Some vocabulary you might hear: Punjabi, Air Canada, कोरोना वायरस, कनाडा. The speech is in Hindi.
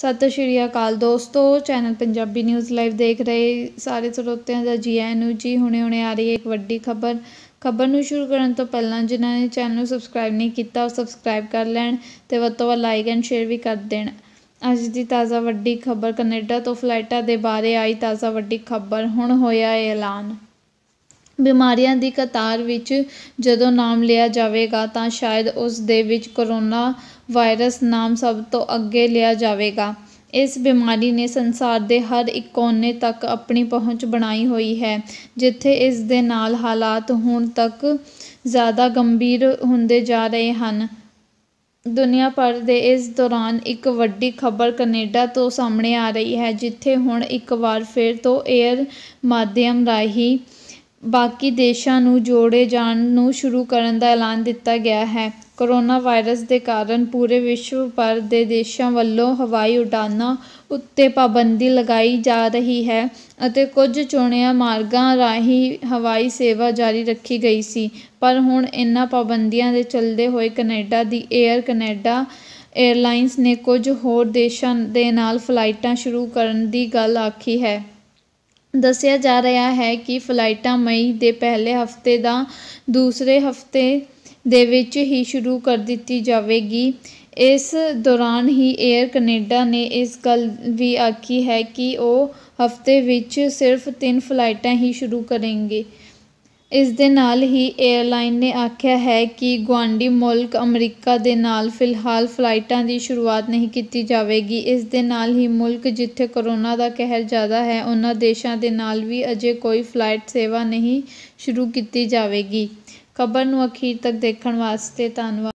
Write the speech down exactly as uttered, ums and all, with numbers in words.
सत श्री अकाल दोस्तों, चैनल पंजाबी न्यूज़ लाइव देख रहे सारे ਸਰੋਤਿਆਂ ਦਾ ਜੀ ਆਇਆਂ ਨੂੰ ਜੀ। ਹੁਣੇ ਹੁਣੇ ਆ ਰਹੀ ਹੈ ਇੱਕ ਵੱਡੀ ਖਬਰ। खबर ਨੂੰ ਸ਼ੁਰੂ ਕਰਨ ਤੋਂ ਪਹਿਲਾਂ ਜਿਨ੍ਹਾਂ ਨੇ ਚੈਨਲ ਨੂੰ ਸਬਸਕ੍ਰਾਈਬ नहीं किया ਉਹ ਸਬਸਕ੍ਰਾਈਬ कर ਲੈਣ ਤੇ ਵੱਧ ਤੋਂ ਵੱਧ ਲਾਈਕ ਐਂਡ ਸ਼ੇਅਰ भी कर ਦੇਣ। ਅੱਜ ਦੀ ਤਾਜ਼ਾ ਵੱਡੀ ਖਬਰ, ਕੈਨੇਡਾ ਤੋਂ ਫਲਾਈਟਾਂ ਦੇ ਬਾਰੇ आई ਤਾਜ਼ਾ ਵੱਡੀ ਖਬਰ। ਹੁਣ ਹੋਇਆ ਐਲਾਨ, ਬਿਮਾਰੀਆਂ ਦੀ ਕਤਾਰ ਵਿੱਚ ਜਦੋਂ ਨਾਮ ਲਿਆ ਜਾਵੇਗਾ ਤਾਂ ਸ਼ਾਇਦ ਉਸ ਦੇ ਵਿੱਚ ਕੋਰੋਨਾ वायरस नाम सब तो अगे लिया जाएगा। इस बीमारी ने संसार के हर एक कोने तक अपनी पहुँच बनाई हुई है, जिथे इस दे नाल हालात हुण तक ज़्यादा गंभीर होंदे जा रहे हैं। दुनिया भर के इस दौरान एक वड्डी खबर कनाडा तो सामने आ रही है, जिथे हुण एक बार फिर तो एयर माध्यम राही बाकी देशों नूं जोड़े जाण नूं शुरू करन दा ऐलान दिता गया है। कोरोना वायरस के कारण पूरे विश्व भर के देशों वालों हवाई उड़ानों उत्ते पाबंदी लगाई जा रही है और कुछ चुनिया मार्गों राही हवाई सेवा जारी रखी गई सी, पर हुण इन्हां पाबंदियों के चलते हुए कनाडा की एयर कनाडा एयरलाइंस ने कुछ होर देशों के नाल फ्लाइटां शुरू करने की गल आखी है। दस्या जा रहा है कि फ्लाइटां मई के पहले हफ्ते का दूसरे हफ्ते दे विच ही शुरू कर दिती जाएगी। इस दौरान ही एयर कनाडा ने इस गल भी आखी है कि वह हफ्ते विच सिर्फ तीन फ्लाइटां ही शुरू करेंगे। इस दे नाल ही एयरलाइन ने आख्या है कि गुआंढी मुल्क अमरीका दे नाल फिलहाल फ्लाइटां दी शुरुआत नहीं की जाएगी। इस दे नाल ही मुल्क जिथे कोरोना दा कहर ज़्यादा है उन्हां देशों दे नाल भी अजे कोई फ्लाइट सेवा नहीं शुरू की जाएगी। खबर नूं अखीर तक देखण वास्ते धन्नवाद।